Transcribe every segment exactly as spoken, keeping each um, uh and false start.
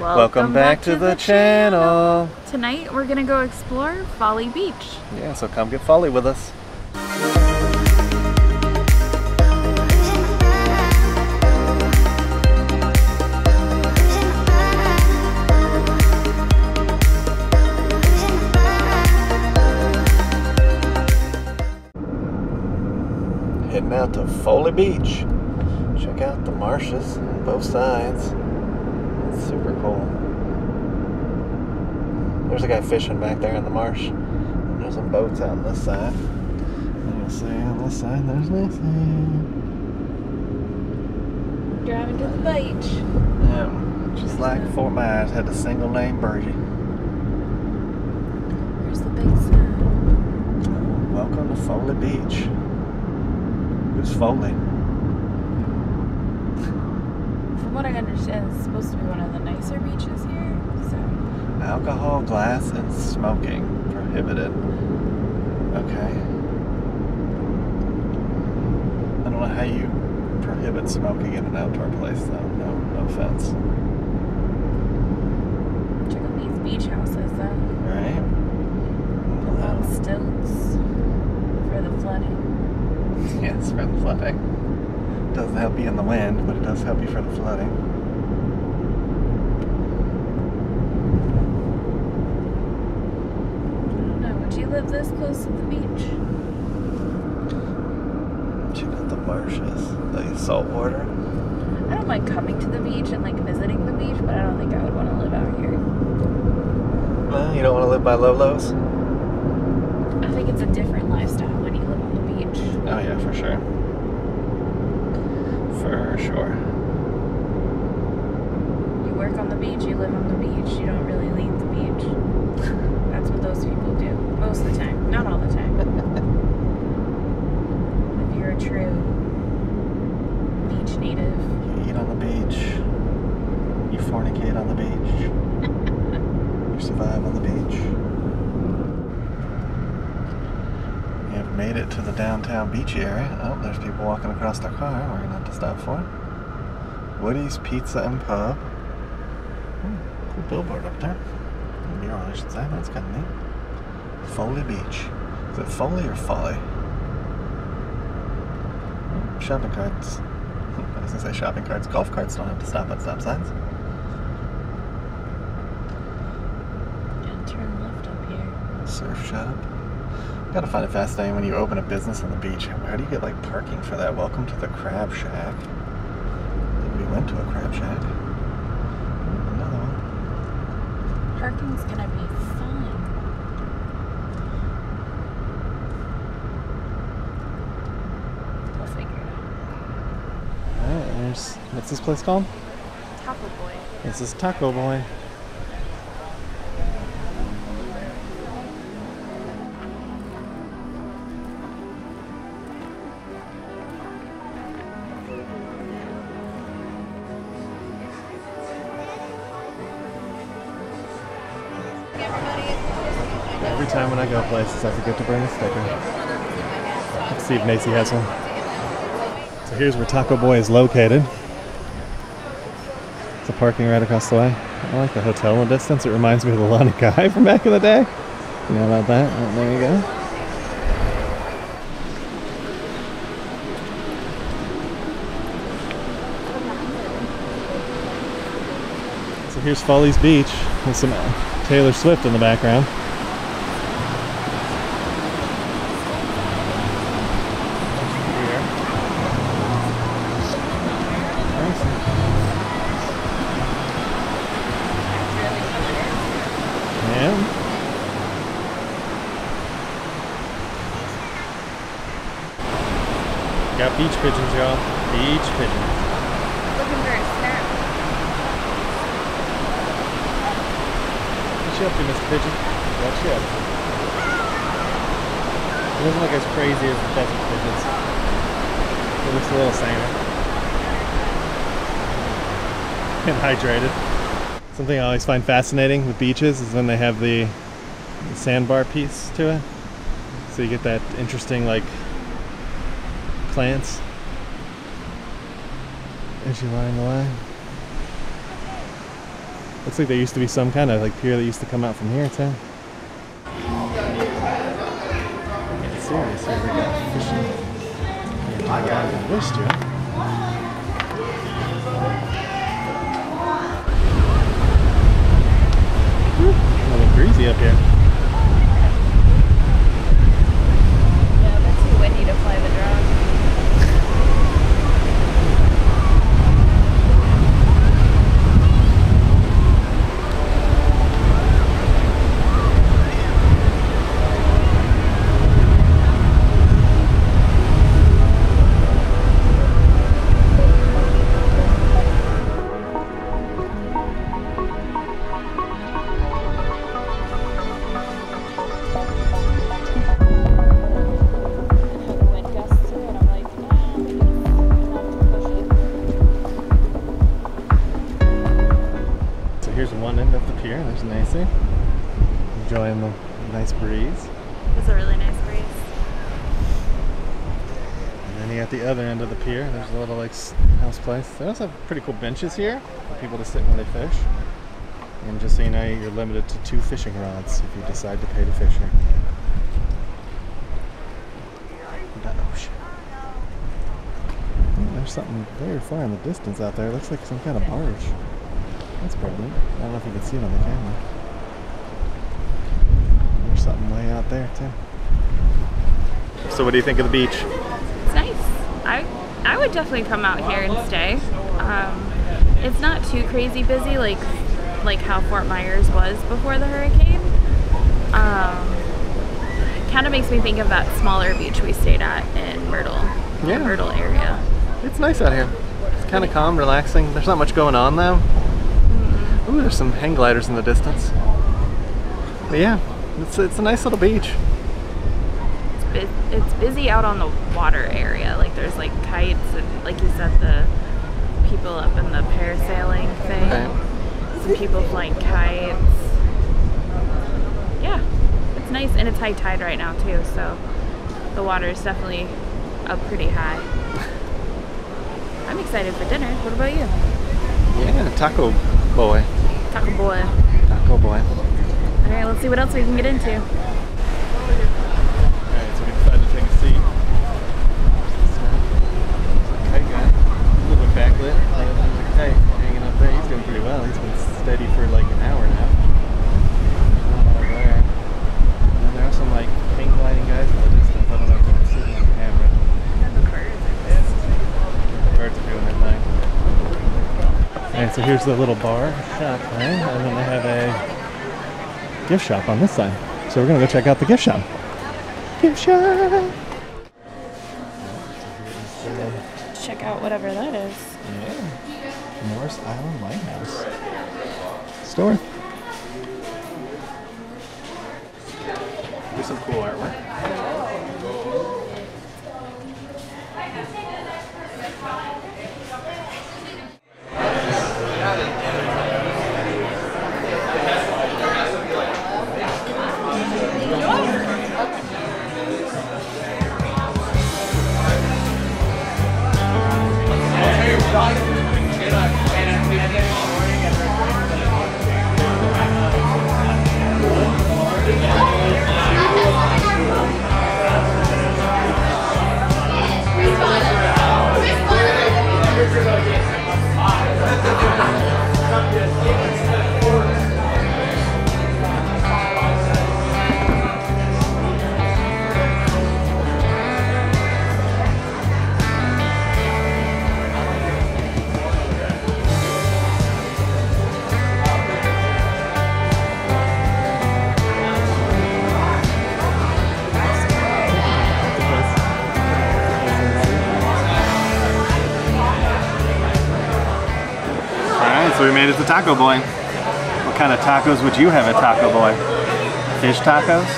Welcome, Welcome back, back to, to the, the channel. channel. Tonight we're gonna go explore Folly Beach. Yeah, so come get Folly with us. Heading out to Folly Beach. Check out the marshes on both sides. It's super cool. There's a guy fishing back there in the marsh. And there's some boats out on this side. And you'll see on this side there's nothing. Driving to the beach. Yeah, just there's like Fort Myers had a single name Bergie. There's the big sign. Welcome to Folly Beach. Who's Folly? From what I understand, it's supposed to be one of the nicer beaches here. So. Alcohol, glass, and smoking prohibited. Okay. I don't know how you prohibit smoking in an outdoor place, though. No, no offense. Check out these beach houses, though. Right. Little stilts for the flooding. Yeah, it's for the flooding. Doesn't help you in the wind, but it does help you for the flooding. I don't know, would you live this close to the beach? Check out the marshes, the salt water. I don't mind coming to the beach and like visiting the beach, but I don't think I would want to live out here. Well, you don't want to live by Lolo's? I think it's a different lifestyle when you live on the beach. Oh yeah, for sure. For sure. You work on the beach, you live on the beach, you don't really leave the beach. That's what those people do. Most of the time. Not all the time. If you're a true beach native. You eat on the beach. You fornicate on the beach. You survive on the beach. You have made it to the downtown beach area. Oh, there's people walking across their car. We're gonna stop for it. Woody's Pizza and Pub. Hmm, cool billboard up there. Mural, I should say. That's kind of neat. Folly Beach. Is it Folly or Folly? Hmm, shopping carts. I was gonna say shopping carts. Golf carts don't have to stop at stop signs. Gotta turn left up here. Surf shop. Gotta find it fascinating when you open a business on the beach. How do you get like parking for that? Welcome to the Crab Shack. We went to a Crab Shack. Another one. Parking's gonna be fun. We'll figure it out. Alright, there's. What's this place called? Taco Boy. This is Taco Boy. Every time when I go places, I forget to bring a sticker. Let's see if Macy has one. So here's where Taco Boy is located. It's a parking right across the way. I like the hotel in the distance. It reminds me of the Lani Kai from back in the day. You know about that? Oh, there you go. So here's Folly's Beach with some Taylor Swift in the background. Got beach pigeons, y'all. Beach pigeons. Looking for a snack. What's she up to, Miss Pigeon? What's she up to? It doesn't look as crazy as the desert pigeons. It looks a little saner. And hydrated. Something I always find fascinating with beaches is when they have the sandbar piece to it. So you get that interesting, like, plants as you line the line. Looks like there used to be some kind of like pier that used to come out from here too. Seriously, we got fishing. I got a fish, dude. A little breezy up here. Yeah, that's too windy to fly the drone. Enjoying the nice breeze. It's a really nice breeze. And then you got the other end of the pier. There's a little like house place. They also have pretty cool benches here for people to sit when they fish. And just so you know, you're limited to two fishing rods if you decide to pay to fish here. Oh shit! Ooh, there's something very far in the distance out there. It looks like some kind of barge. That's pretty neat. I don't know if you can see it on the camera. Something way out there too. So what do you think of the beach? It's nice. I I would definitely come out here and stay. Um, it's not too crazy busy like like how Fort Myers was before the hurricane. Um, kind of makes me think of that smaller beach we stayed at in Myrtle. Yeah. The Myrtle area. It's nice out here. It's kind of calm, relaxing. There's not much going on though. Mm-hmm. Ooh, there's some hang gliders in the distance. But yeah. It's, it's a nice little beach. It's, bu it's busy out on the water area. Like there's like kites and like you said, the people up in the parasailing thing. Right. Some people flying kites. Yeah, it's nice and it's high tide right now too. So the water is definitely up pretty high. I'm excited for dinner. What about you? Yeah, Taco Boy. Taco Boy. Taco Boy. All right, let's see what else we can get into. All right, so we decided to take a seat. There's a kite guy, a little bit backlit. There's a kite hanging up there. He's doing pretty well. He's been steady for like an hour now. Over there. And then there are some like pink lighting guys in the distance. I don't know if you can see them on the camera. And the birds are busy. The birds are doing their thing. All right, so here's the little bar shop, right? And then they have a gift shop on this side. So we're gonna go check out the gift shop. Gift shop! Check out whatever that is. Yeah. Morris Island Lighthouse. Store. There's some cool artwork. So we made it to Taco Boy. What kind of tacos would you have at Taco Boy? Fish tacos? Man,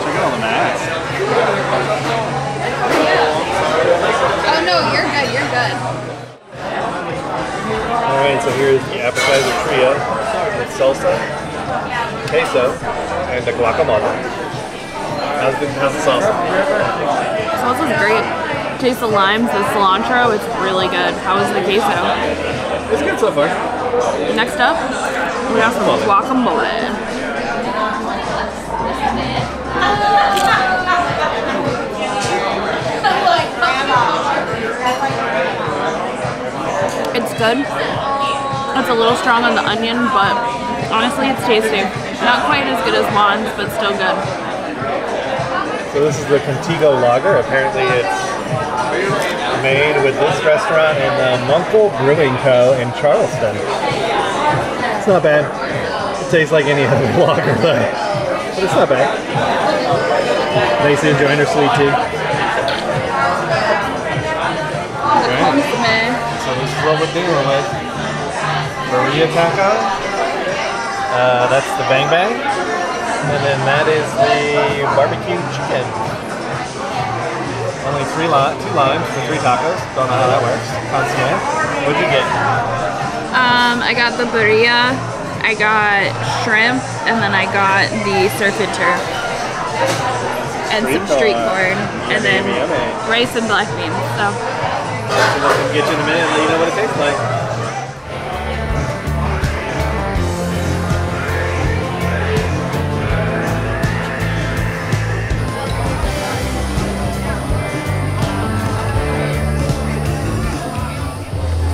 check out all the mats. Oh no, you're good, you're good. Alright, so here's the appetizer trio with salsa, queso, and the guacamole. How's the, how's the salsa? The salsa's great. Taste the limes, the cilantro, it's really good. How is the queso? It's good so far. Next up, we have some guacamole. It's good. It's a little strong on the onion, but honestly it's tasty. Not quite as good as Juan's, but still good. So this is the Contigo Lager. Apparently it's made with this restaurant in the Muncle Brewing Co. in Charleston. It's not bad. It tastes like any other lager, though. But it's not bad. Nice and join her sweet tea. Okay. So this is what we're doing with Maria Taco. Uh, that's the bang bang. And then that is the barbecue chicken. Only three li two limes for three tacos. Don't know how that works. Consume. What'd you get? Um, I got the burrilla. I got shrimp, and then I got the surfeiture, and some street corn, and then rice and black beans, so. I'll get you in a minute and let you know what it tastes like.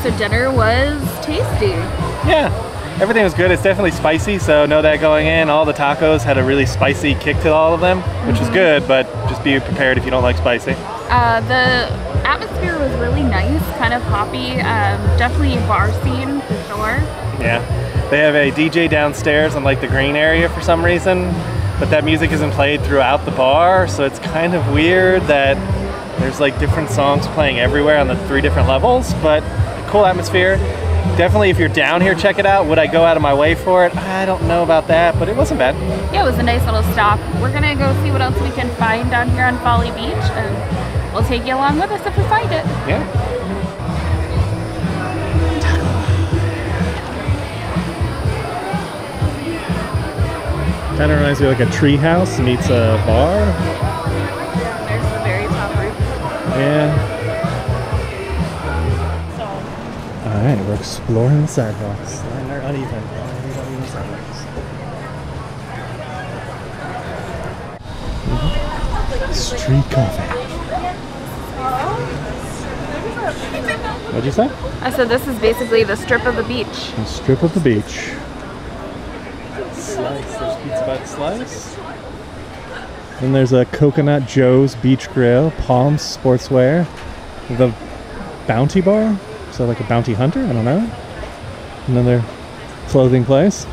So dinner was tasty. Yeah. Everything was good. It's definitely spicy, so know that going in. All the tacos had a really spicy kick to all of them, which mm-hmm. was good, but just be prepared if you don't like spicy. Uh, the atmosphere was really nice, kind of hoppy. Um, definitely a bar scene, for sure. Yeah. They have a D J downstairs in like the green area for some reason, but that music isn't played throughout the bar, so it's kind of weird that there's like different songs playing everywhere on the three different levels, but a cool atmosphere. Definitely if you're down here, check it out. Would I go out of my way for it? I don't know about that, but it wasn't bad. Yeah, it was a nice little stop. We're gonna go see what else we can find down here on Folly Beach, and we'll take you along with us if we find it. Yeah. Kind of reminds me of like a tree house meets a bar. There's the very top roof. Yeah. All right, we're exploring the sidewalks. They're uneven. Uneven sidewalks. Mm-hmm. Street coffee. What'd you say? I said this is basically the strip of the beach. The strip of the beach. Slice. There's pizza by the slice. Then there's a Coconut Joe's Beach Grill, Palm Sportswear, the Bounty Bar. So like a bounty hunter? I don't know. Another clothing place.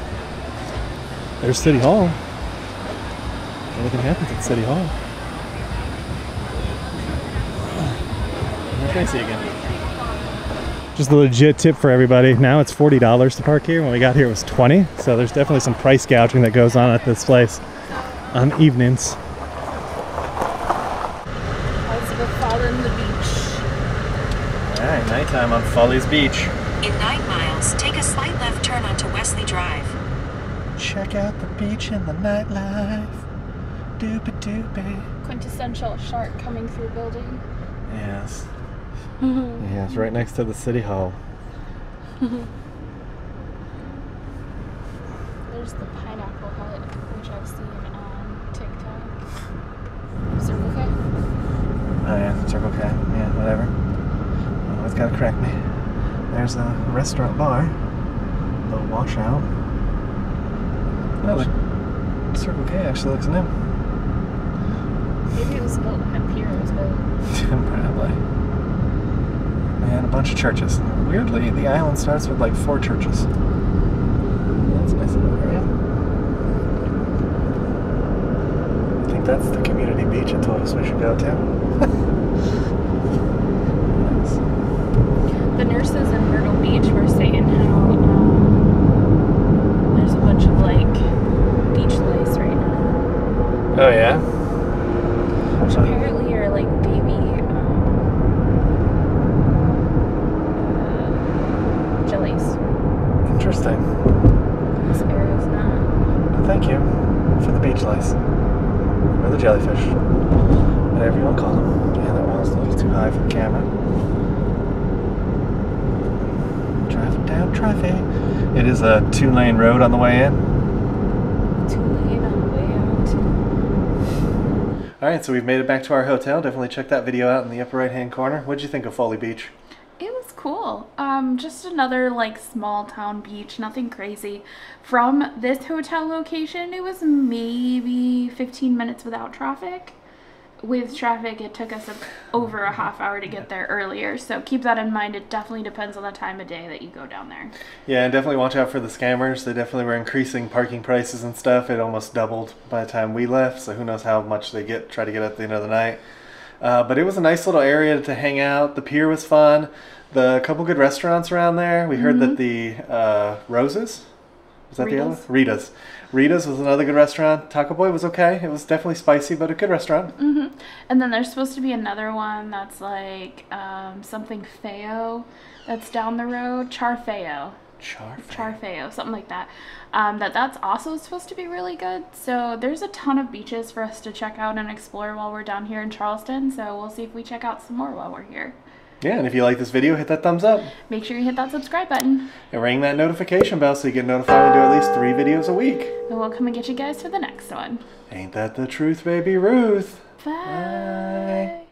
There's City Hall. Everything happens at City Hall. What can I see again? Just a legit tip for everybody. Now it's forty dollars to park here. When we got here it was twenty dollars. So there's definitely some price gouging that goes on at this place on evenings. Nighttime on Folly's Beach. In nine miles, take a slight left turn onto Wesley Drive. Check out the beach and the nightlife. Doopy doopy. Quintessential shark coming through building. Yes. Yes, right next to the City Hall. There's the Pineapple Hut, which I've seen on TikTok. Circle K? Oh yeah, Circle K. Yeah, whatever. It's gotta crack me. There's a restaurant bar. A little washout. Oh, the Circle K actually looks new. Maybe it was built at Pier as well. Probably. And a bunch of churches. Weirdly, the island starts with like four churches. That's a nice little area. I think that's the community beach it told us we should go to. The nurses in Myrtle Beach were saying how um, there's a bunch of like beach lice right now. Oh yeah? Which apparently are like baby um, uh, jellies. Interesting. This area's not. Well, thank you for the beach lice. Or the jellyfish. Whatever you want to call them. Yeah, that was. It's a little too high for the camera. Driving down Charfeo. It is a two-lane road on the way in. Two-lane on the way out. Alright, so we've made it back to our hotel. Definitely check that video out in the upper right-hand corner. What'd you think of Folly Beach? It was cool. Um, just another like small town beach, nothing crazy. From this hotel location, it was maybe fifteen minutes without traffic. With traffic, it took us a, over a half hour to get there earlier. So keep that in mind. It definitely depends on the time of day that you go down there. Yeah, and definitely watch out for the scammers. They definitely were increasing parking prices and stuff. It almost doubled by the time we left. So who knows how much they get, try to get at the end of the night. Uh, but it was a nice little area to hang out. The pier was fun. The couple good restaurants around there. We heard mm-hmm. that the uh, Roses? Is that Rita's. the other? Rita's. Rita's was another good restaurant. Taco Boy was okay. It was definitely spicy, but a good restaurant. Mm-hmm. And then there's supposed to be another one that's like um, something Feo that's down the road. Charfeo. Charfeo. Charfeo, something like that. Um, that that's also supposed to be really good. So there's a ton of beaches for us to check out and explore while we're down here in Charleston. So we'll see if we check out some more while we're here. Yeah, and if you like this video, hit that thumbs up. Make sure you hit that subscribe button. And ring that notification bell so you get notified when we do at least three videos a week. And we'll come and get you guys for the next one. Ain't that the truth, baby Ruth? Bye. Bye.